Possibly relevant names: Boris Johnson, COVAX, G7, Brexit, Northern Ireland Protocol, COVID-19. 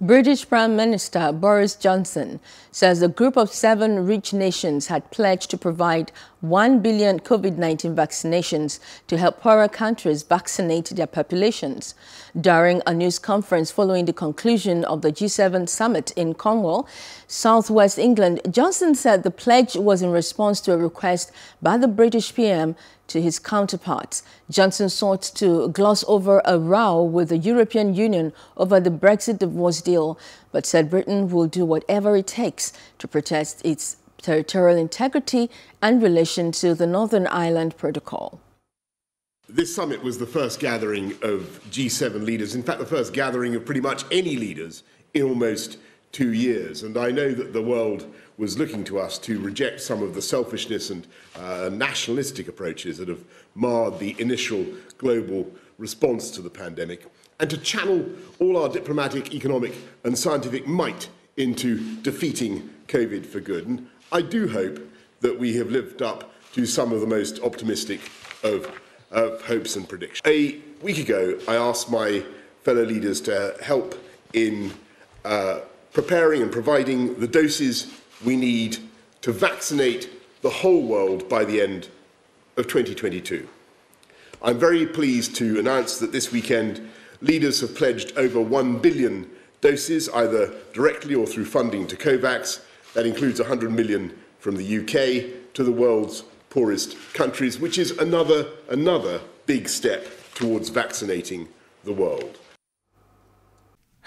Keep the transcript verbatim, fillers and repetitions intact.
British Prime Minister Boris Johnson says a group of seven rich nations had pledged to provide one billion COVID nineteen vaccinations to help poorer countries vaccinate their populations. During a news conference following the conclusion of the G seven summit in Cornwall, southwest England, Johnson said the pledge was in response to a request by the British P M to his counterparts. Johnson sought to gloss over a row with the European Union over the Brexit divorce deal, but said Britain will do whatever it takes to protect its territorial integrity and relation to the Northern Ireland Protocol. This summit was the first gathering of G seven leaders, in fact the first gathering of pretty much any leaders in almost two years, and I know that the world was looking to us to reject some of the selfishness and uh, nationalistic approaches that have marred the initial global response to the pandemic, and to channel all our diplomatic, economic and scientific might into defeating COVID for good. And I do hope that we have lived up to some of the most optimistic of, of hopes and predictions. A week ago, I asked my fellow leaders to help in uh, preparing and providing the doses we need to vaccinate the whole world by the end of twenty twenty-two. I'm very pleased to announce that this weekend, leaders have pledged over one billion doses, either directly or through funding to COVAX. That includes one hundred million from the U K to the world's poorest countries, which is another, another big step towards vaccinating the world.